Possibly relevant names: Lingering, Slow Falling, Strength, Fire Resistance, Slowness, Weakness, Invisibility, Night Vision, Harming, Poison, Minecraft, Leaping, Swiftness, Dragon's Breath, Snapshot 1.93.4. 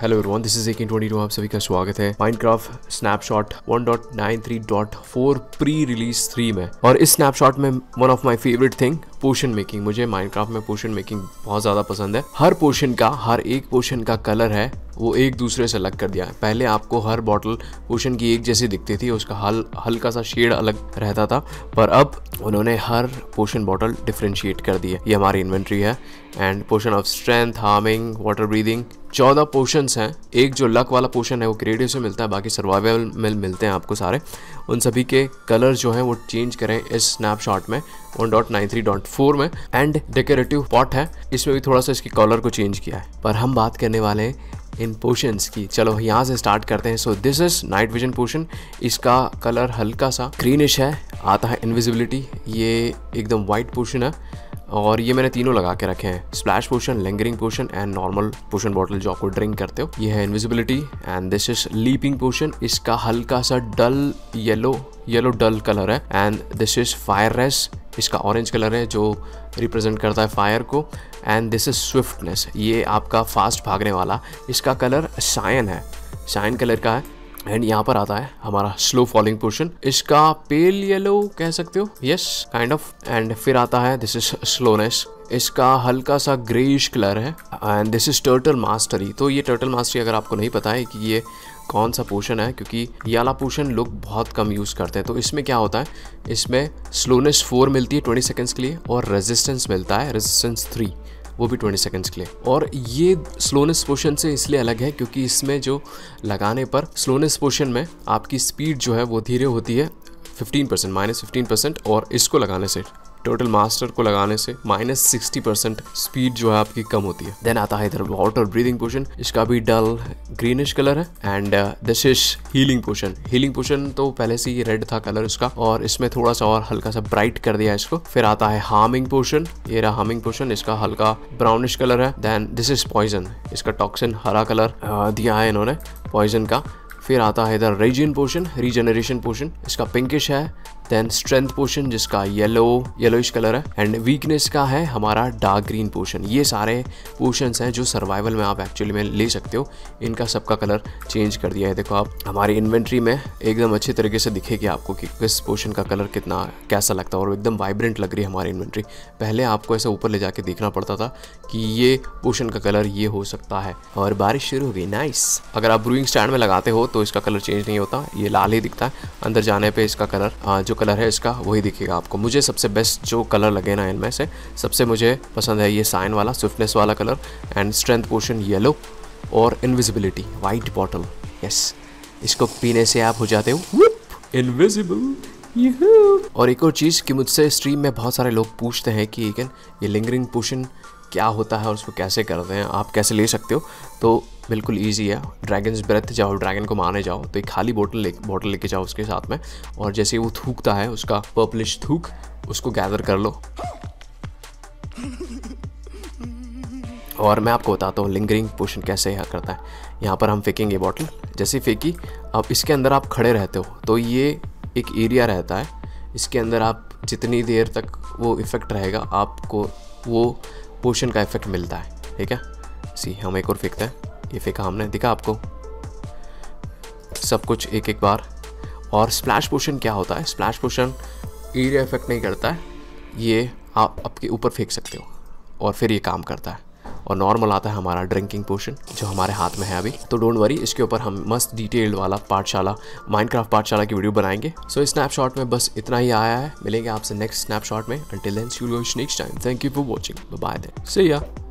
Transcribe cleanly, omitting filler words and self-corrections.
Hello everyone, this is 1822, आप सभी का स्वागत है माइनक्राफ्ट स्नैपशॉट 1.93.4 प्री रिलीज 3 में। और इस स्नैपशॉट में one of my favourite thing potion making, मुझे माइनक्राफ्ट में पोशन मेकिंग बहुत ज़्यादा पसंद है। हर एक पोशन का कलर है वो एक दूसरे से अलग कर दिया है। पहले आपको हर बॉटल पोशन की एक जैसी दिखती थी, उसका हल्का सा शेड अलग रहता था, पर अब उन्होंने हर पोशन बॉटल डिफ्रेंशिएट कर दी है। ये हमारी इन्वेंट्री है and potion of strength, harming, water breathing, 14 potions हैं। एक जो लक वाला पोशन है वो क्रिएटिव से मिलता है, बाकी सर्वाइवल में मिलते हैं आपको सारे। उन सभी के कलर जो हैं वो चेंज करें इस स्नैपशॉट में 1.93.4 में। एंड डेकोरेटिव पॉट है, इसमें भी थोड़ा सा इसके कलर को चेंज किया है। पर हम बात करने वाले हैं इन पोशंस की, चलो यहाँ से स्टार्ट करते हैं। So this is night vision potion, इसका कलर हल्का सा ग्रीनिश है, आता है इन्विजिबिलिटी, ये एकदम वाइट पोशन है और ये मैंने तीनों लगा के रखे हैं, splash potion, lingering potion and normal potion bottle जो आपको ड्रिंक करते हो। ये है invisibility and this is leaping potion, इसका हल्का सा डल येलो डल कलर है। And this is fire res, इसका ऑरेंज कलर है जो रिप्रेजेंट करता है फायर को। एंड दिस इज स्विफ्टनेस, ये आपका फास्ट भागने वाला, इसका कलर सायन है, सायन कलर का है। एंड यहाँ पर आता है हमारा स्लो फॉलिंग पोर्शन, इसका पेल येलो कह सकते हो, यस काइंड ऑफ। एंड फिर आता है दिस इज स्लोनेस, इसका हल्का सा ग्रेइश कलर है। And this is turtle mastery, तो ये टर्टल मास्टरी अगर आपको नहीं पता है कि ये कौन सा पोशन है, क्योंकि ये वाला पोशन लोग बहुत कम यूज़ करते हैं, तो इसमें क्या होता है, इसमें स्लोनेस 4 मिलती है 20 सेकेंड्स के लिए और रेजिस्टेंस मिलता है, रेजिस्टेंस 3 वो भी 20 सेकंड्स के लिए। और ये स्लोनेस पोशन से इसलिए अलग है क्योंकि इसमें जो लगाने पर स्लोनेस पोशन में आपकी स्पीड जो है वो धीरे होती है -15% और इसको लगाने से टोटल मास्टर को लगाने से -60% स्पीड जो है आपकी कम होती है। देन आता है इधर वाटर ब्रीदिंग पोशन, इसका भी डल ग्रीनिश कलर है। And this is healing potion, healing potion तो पहले से ही रेड था कलर इसका और इसमें थोड़ा सा और हल्का सा ब्राइट कर दिया इसको। फिर आता है हार्मिंग पोशन, ये रहा हार्मिंग पोशन, इसका हल्का ब्राउनिश कलर है। देन दिस इज पॉइजन, इसका टॉक्सिन हरा कलर दिया है इन्होंने पॉइजन का। फिर आता है इधर रेजिन पोशन, रीजनरेशन पोशन, इसका पिंकिश है। देन स्ट्रेंथ पोशन जिसका येलोइश कलर है। एंड वीकनेस का है हमारा डार्क ग्रीन पोशन। ये सारे पोशंस हैं जो सर्वाइवल में आप एक्चुअली में ले सकते हो, इनका सबका कलर चेंज कर दिया है। देखो आप हमारी इन्वेंट्री में एकदम अच्छे तरीके से दिखेगी आपको कि किस पोशन का कलर कितना कैसा लगता है और एकदम वाइब्रेंट लग रही है हमारी इन्वेंट्री। पहले आपको ऐसे ऊपर ले जाके देखना पड़ता था कि ये पोशन का कलर ये हो सकता है। और बारिश शुरू हो गई, नाइस। अगर आप ब्रूइंग स्टैंड में लगाते हो तो इसका कलर चेंज नहीं होता, ये लाल ही दिखता है। अंदर जाने पर इसका कलर जो कलर है इसका वही दिखेगा आपको। मुझे सबसे बेस्ट जो कलर लगे ना इनमें से, सबसे मुझे पसंद है ये साइन वाला, स्विफ्टनेस वाला colour and strength potion yellow और इनविजिबिलिटी वाइट बॉटल, यस। इसको पीने से आप हो जाते हो इनविजिबल। और एक और चीज़ कि मुझसे स्ट्रीम में बहुत सारे लोग पूछते हैं कि ये लिंगरिंग पोशन क्या होता है और उसको कैसे करते हैं, आप कैसे ले सकते हो। तो बिल्कुल ईजी है, ड्रैगन्स ब्रेथ जाओ, ड्रैगन को मारने जाओ तो एक खाली बोतल लेके जाओ उसके साथ में, और जैसे ही वो थूकता है उसका पर्पलिश थूक, उसको गैदर कर लो। और मैं आपको बताता हूँ लिंगरिंग पोशन कैसे करता है। यहाँ पर हम फेंकेंगे बॉटल, जैसे फेंकी अब इसके अंदर आप खड़े रहते हो, तो ये एक एरिया रहता है, इसके अंदर आप जितनी देर तक वो इफ़ेक्ट रहेगा आपको वो पोशन का इफेक्ट मिलता है, ठीक है। सी हम एक और फेंकते हैं, ये फेंका हमने, दिखा आपको सब कुछ एक एक बार। और स्प्लैश पोशन क्या होता है, स्प्लैश पोशन एरिया इफेक्ट नहीं करता है, ये आप आपके ऊपर फेंक सकते हो और फिर ये काम करता है। और नॉर्मल आता है हमारा ड्रिंकिंग पोशन जो हमारे हाथ में है अभी, तो डोंट वरी, इसके ऊपर हम मस्त डिटेल्ड वाला पाठशाला, माइनक्राफ्ट पाठशाला की वीडियो बनाएंगे। सो इस स्नैपशॉट में बस इतना ही आया है, मिलेंगे आपसे नेक्स्ट स्नैपशॉट में। Until then see you next time, thank you for watching, bye bye, see या।